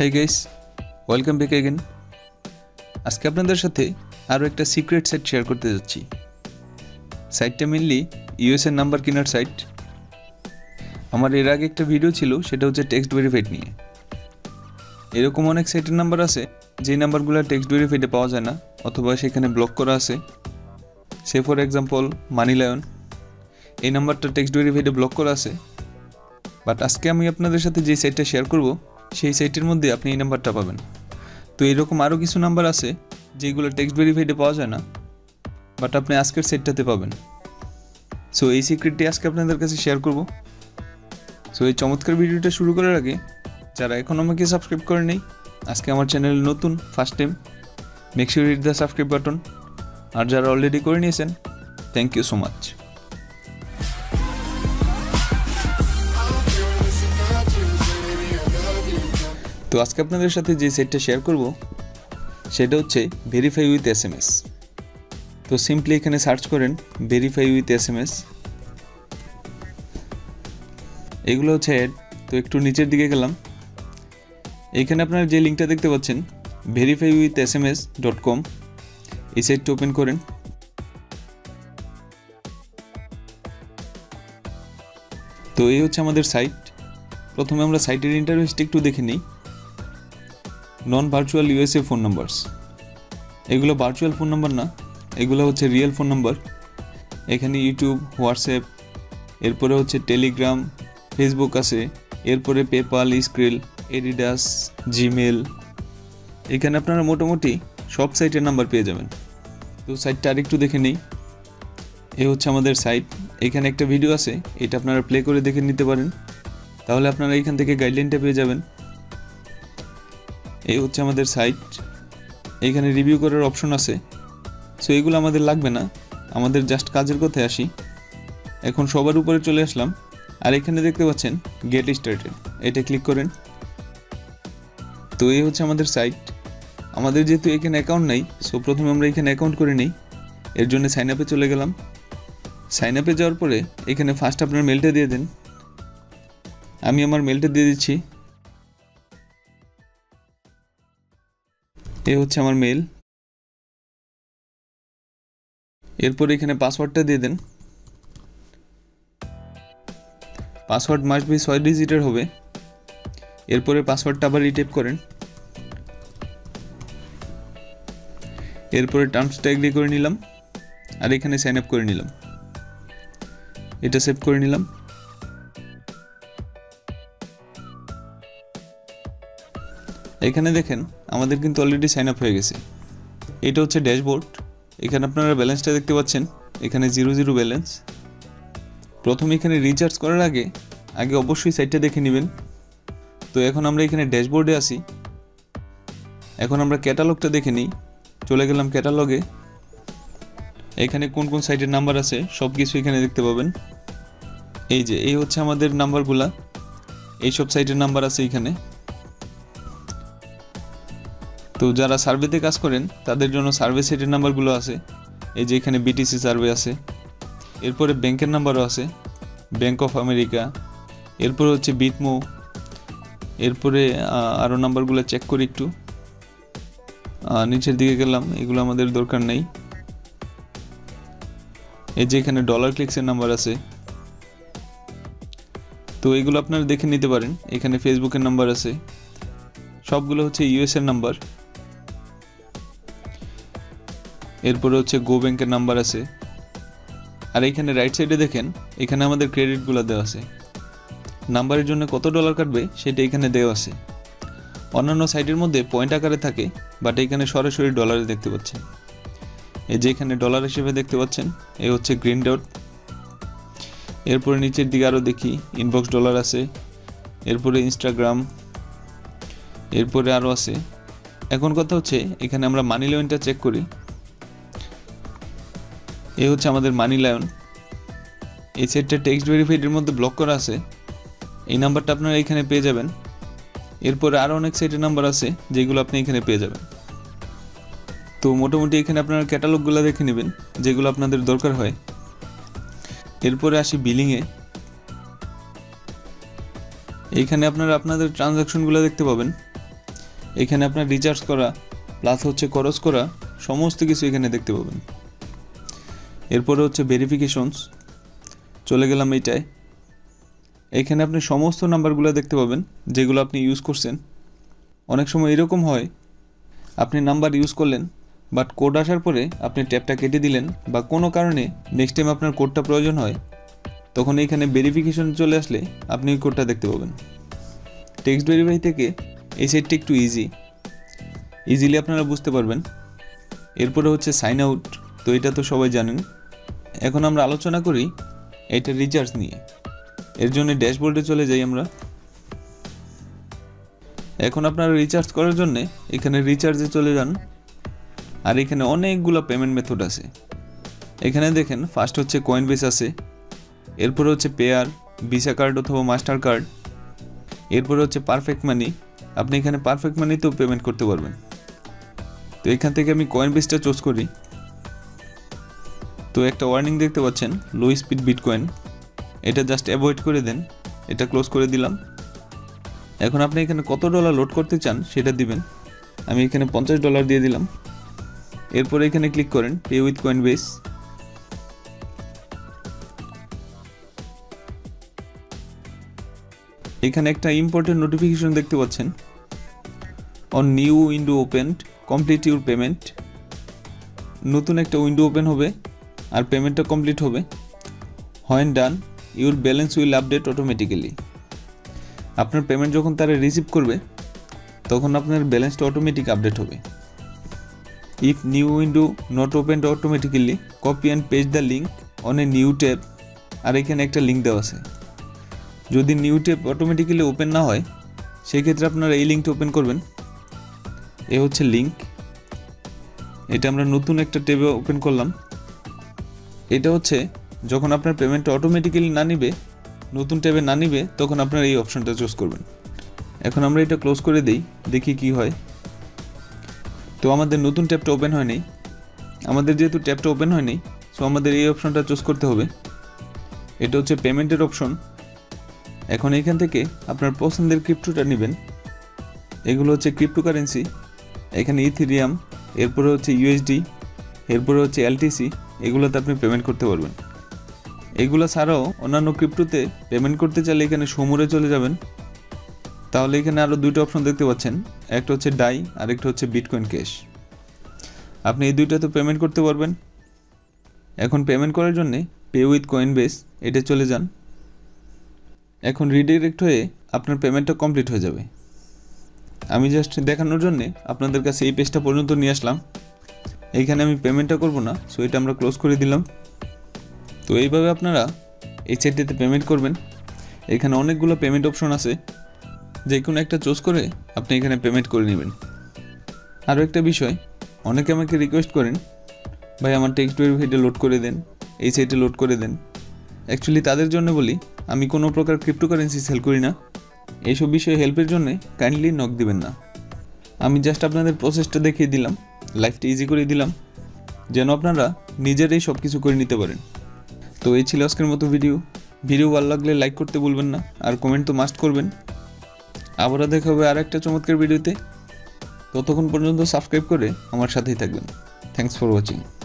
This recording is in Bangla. Hey guys, welcome back again. আজকে আপনাদের সাথে আরো একটা সিক্রেট সাইট শেয়ার করতে যাচ্ছি। সাইটটা মেইনলি USA নাম্বার কেনার সাইট। আমার এর আগে একটা ভিডিও ছিল, সেটা হচ্ছে টেক্সট ভেরিফাইড নিয়ে। এরকম অনেক সাইটের নাম্বার আছে যে নাম্বারগুলো টেক্সট ভেরিফাইডে পাওয়া যায় না, অথবা সেখানে ব্লক করা আছে। Say for example money lion, এই নাম্বারটা টেক্সট ভেরিফাইডে ব্লক করা আছে। বাট আজকে আমি আপনাদের সাথে যে সাইটটা শেয়ার করব, সেই সাইটের মধ্যে আপনি এই নাম্বারটা পাবেন। তো এরকম আরও কিছু নাম্বার আছে যেগুলো টেক্সট ভেরিফাইডে পাওয়া যায় না, বাট আপনি আজকের সাইটটাতে পাবেন। সো এই সিক্রেটটি আজকে আপনাদের কাছে শেয়ার করব। সো এই চমৎকার ভিডিওটা শুরু করার আগে, যারা এখন আমাকে সাবস্ক্রাইব করে নেই, আজকে আমার চ্যানেল নতুন first time, make sure hit the subscribe button. আর যারা অলরেডি করে নিয়েছেন, থ্যাংক ইউ সো মাচ। তো আজকে আপনাদের সাথে যে সাইটটা শেয়ার করব, সেটা হচ্ছে ভেরিফাই উইথ SMS। তো সিম্পলি এখানে সার্চ করেন ভেরিফাই উইথ SMS। এগুলো হচ্ছে অ্যাড। তো একটু নিচের দিকে গেলাম, এখানে আপনারা যে লিঙ্কটা দেখতে পাচ্ছেন verifywithsms.com, এই সাইটটা ওপেন করেন। তো এই হচ্ছে আমাদের সাইট। প্রথমে আমরা সাইটের ইন্টারফেসটা একটু দেখে নিই। Non virtual USA phone numbers, এগুলো ভার্চুয়াল ফোন নাম্বার না, এগুলো হচ্ছে রিয়েল ফোন নাম্বার। এখানে ইউটিউব, হোয়াটসঅ্যাপ, এরপরে হচ্ছে টেলিগ্রাম, ফেসবুক আছে, এরপরে পেপাল, স্ক্রিল, এডিডাস, জিমেল। এখানে আপনারা মোটামুটি সব সাইটের নাম্বার পেয়ে যাবেন। তো সাইটটা আরেকটু দেখে নিই। এ হচ্ছে আমাদের সাইট। এখানে একটা ভিডিও আছে, এটা আপনারা প্লে করে দেখে নিতে পারেন, তাহলে আপনারা এখান থেকে গাইডলাইনটা পেয়ে যাবেন। এই হচ্ছে আমাদের সাইট। এখানে রিভিউ করার অপশন আছে। সো এগুলো আমাদের লাগবে না, আমাদের জাস্ট কাজের কথায় আসি। এখন সবার উপরে চলে আসলাম, আর এখানে দেখতে পাচ্ছেন গেট স্টার্টেড, এটা ক্লিক করেন। তো এই হচ্ছে আমাদের সাইট। আমাদের যেহেতু এখানে অ্যাকাউন্ট নাই, সো প্রথমে আমরা এখানে অ্যাকাউন্ট করে নিই। এর জন্য সাইন আপে চলে গেলাম। সাইন আপে যাওয়ার পরে এখানে ফার্স্ট আপনার মেলটা দিয়ে দেন। আমি আমার মেলটা দিয়ে দিচ্ছি। এ হচ্ছে আমার মেল। এরপর এখানে পাসওয়ার্ডটা দিয়ে দেন। পাসওয়ার্ড মাস্ট বি 6 ডিজিটের হবে। এরপরে পাসওয়ার্ডটা আবার রিটাইপ করেন। এরপরে টার্মসটা এগ্রি করে নিলাম, আর এখানে সাইন আপ করে নিলাম। এটা সেভ করে নিলাম। এখানে দেখেন আমাদের কিন্তু অলরেডি সাইন আপ হয়ে গেছে। এটা হচ্ছে ড্যাশবোর্ড। এখানে আপনারা ব্যালেন্সটা দেখতে পাচ্ছেন, এখানে 0 ব্যালেন্স। প্রথমে এখানে রিচার্জ করার আগে অবশ্যই সাইটটা দেখে নেবেন। তো এখন আমরা এখানে ড্যাশবোর্ডে আসি। এখন আমরা ক্যাটালগটা দেখে নিই। চলে গেলাম ক্যাটালগে। এখানে কোন কোন সাইটের নাম্বার আছে সব কিছু এখানে দেখতে পাবেন। এই যে এই হচ্ছে আমাদের নাম্বারগুলা, এইসব সাইটের নাম্বার আছে এখানে। তো যারা সার্ভেতে কাজ করেন, তাদের জন্য সার্ভে সাইটের নাম্বারগুলো আছে। এই যে এখানে BTC সার্ভে আছে, এরপরে ব্যাংকের নাম্বারও আছে, ব্যাংক অফ আমেরিকা, এরপরে হচ্ছে বিটমো, এরপরে আরও নাম্বারগুলো চেক করি একটু। নিচের দিকে গেলাম, এগুলো আমাদের দরকার নেই। এই যে এখানে dollarclix নাম্বার আছে, তো এগুলো আপনারা দেখে নিতে পারেন। এখানে ফেসবুকের নাম্বার আছে, সবগুলো হচ্ছে USA নাম্বার। এরপরে হচ্ছে গো ব্যাংকের নাম্বার আছে। আর এখানে রাইট সাইডে দেখেন, এখানে আমাদের ক্রেডিটগুলো দেওয়া আছে, নাম্বারের জন্য কত ডলার কাটবে সেটা এখানে দেওয়া আছে। অন্যান্য সাইটের মধ্যে পয়েন্ট আকারে থাকে, বাট এখানে সরাসরি ডলারে দেখতে পাচ্ছেন। এই যে এখানে ডলার হিসেবে দেখতে পাচ্ছেন, এ হচ্ছে গ্রিন ডট। এরপরে নিচের দিকে আরও দেখি ইনবক্স ডলার আছে, এরপরে ইনস্টাগ্রাম, এরপরে আরও আছে। এখন কথা হচ্ছে, এখানে আমরা মানি লায়নটা চেক করি। এ হচ্ছে আমাদের মানি লায়ন। এই সেটটা টেক্সট ভেরিফাইডের মধ্যে ব্লক করা আছে, এই নাম্বারটা আপনারা এখানে পেয়ে যাবেন। এরপরে আরও অনেক সাইটের নাম্বার আছে যেগুলো আপনি এখানে পেয়ে যাবেন। তো মোটামুটি এখানে আপনারা ক্যাটালগুলো দেখে নেবেন যেগুলো আপনাদের দরকার হয়। এরপরে আসি বিলিংয়ে। এইখানে আপনারা আপনাদের ট্রানজ্যাকশনগুলো দেখতে পাবেন। एखाने आपनार रिचार्ज करा प्लस होच्छे खरच करा समस्त किछु एखाने देखते पाबेन। एरपर होच्छे भेरिफिकेशन्स, चले गेलाम एटाय। एखाने आपनि समस्त नाम्बारगुलो देखते पाबेन जेगुलो आपनि यूज करछेन। अनेक समय एरकम हय आपनि नाम्बार यूज करलेन बाट कोड आसार परे आपनि टैबटा केटे दिलेन बा कोनो कारणे नेक्स्ट टाइम आपनार कोडटा प्रयोजन हय तखन एखाने भेरिफिकेशन चले आसले आपनि कोडटा देखते पाबेन। टेक्स्ट भेरिफाई थेके एई सेटटा एकटु इजी इजिली आपनारा बुझते पारबेन। एरपर होच्छे साइन आउट, तो एटा तो सबाई जानेन। एखन आमरा आलोचना करी एटा रिचार्ज निये। एर जोन्नो डैशबोर्डे चले जाई आमरा। एखन आपनारा रिचार्ज करार जोन्नो एखाने रिचार्जे चले जान और एखाने अनेकगुला पेमेंट मेथड आछे। एखाने देखें फार्स्ट होच्छे कॉइनबेस आछे, एरपर होच्छे पेयार, भिसा कार्ड अथवा मास्टार कार्ड, एरपर होच्छे परफेक्ट मानी। आपनि एखाने परफेक्ट मानी तो पेमेंट करते पारबेन। तो एखान थेके आमि कॉइनबेसटा चूज करी। तो एक वार्निंग देखते पाच्छेन लो स्पीड बिटकॉइन, एटा जस्ट एवॉइड करे देन। एटा क्लोज करे दिलाम। एखन आपनि एखाने कत डलार लोड करते चान सेटा दिबेन। आमि एखाने $50 दिये दिलाम। एरपर एखाने क्लिक करें पे विथ कॉइनबेस। एखाने एक इम्पोर्टेंट नोटिफिकेशन देखते पाच्छेन on new window opened complete your payment. नतून एक उइंडो ओपेन होबे और पेमेंट कमप्लीट होबे। When done your balance will update automatically. आपनार पेमेंट जखन तारा रिसीव करबे तखन आपनार बैलेंसटा अटोमेटिक अपडेट होबे। If new window not opened automatically copy and paste the link on a new tab. और एखाने एक लिंक देवा आछे, यदि निउ टैब अटोमेटिकली ओपेन ना हय सेई क्षेत्रे आपनारा एई लिंकटा ओपेन करबेन। ए होच्छे लिंक, एटा आमरा नतून एकटा टैबे ओपेन करलाम। एटा होच्छे जखन आपनार पेमेंट अटोमेटिकली ना निबे, नतून टैबे ना निबे तखन आपनारा एई अपशनटा चूज करबेन। एखन आमरा एटा क्लोज करे देई, देखि कि हय। तो आमादेर नतून टैबटा ओपेन हयनि। आमादेर जेहेतु टैबटा ओपेन हयनि सो आमादेर एई अपशनटा चूज करते होबे। एटा होच्छे पेमेंटेर अपशन। एखन एखान थेके आपनार पसंदेर क्रिप्टोटा नेबेन। एगुलो होच्छे क्रिप्टो कारेंसि। एखाने इथेरियाम, एरपर होच्छे यूएसडी, एरपर होच्छे एलटीसी। एगुलोते आपनि पेमेंट करते पारबेन। एगुलो ছাড়াও अन्यान्य क्रिप्टोते पेमेंट करते चाइले एखाने समूहे चले जाबेन। ताहले एखाने आरो दुइटा अपशन देखते पाচ্ছেন, एकटा होच्छे डाई और एकटा होच्छे बिटकॉइन कैश। आपनि एई दुइटाते पेमेंट करते पारबेन। एखन पेमेंट करार जन्य पे उइथ कॉइनबेस एटा चले जान। एखन रिडायरेक्ट होए आपनार पेमेंटटा कमप्लीट हये जाबे। आमी जस्ट देखानोर जन्य आपनादेर काछे एई पेजटा पर्यन्त निये आसलाम। एइखाने आमी पेमेंटटा करबो ना सो एटा आमरा क्लोज करे दिलाम। तो एइभाबे आपनारा एई सेटटिते पेमेंट करबेन। एइखाने अनेकगुलो पेमेंट अपशन आछे, जे कोनो एकटा चूज करे आपनि एइखाने पेमेंट करे नेबेन। आरो एकटा विषय, अनेके आमाके रिक्वेस्ट करेन भाई आमार टेक्सट भेरिफाइটা लोड करे देन, एई साइटे लोड करे देन। एक्चुअली तादेर जन्य बोली आमी कोनो प्रकार क्रिप्टो कारेंसि सेल करी ना। एई सब विषय हेल्पेर जन्य काइंडलि नक दिबेन ना। आमी जस्ट आपनादेर प्रसेसटा देखिए दिलाम, लाइफटा इजी करे दिलाम जेन आपनारा निजेराई सब किछु करे निते पारेन। तो एई छिलो आजकेर मतो भिडियो। भिडियो भालो लागले लाइक करते भुलबेन ना और कमेंट तो मास्ट करबेन। आबारो देखा होबे आरेकटा चमत्कार भिडियोते। ततक्षण पर्यन्त सबस्क्राइब करे आमार साथेई थाकबेन। थैंक्स फर वाचिंग।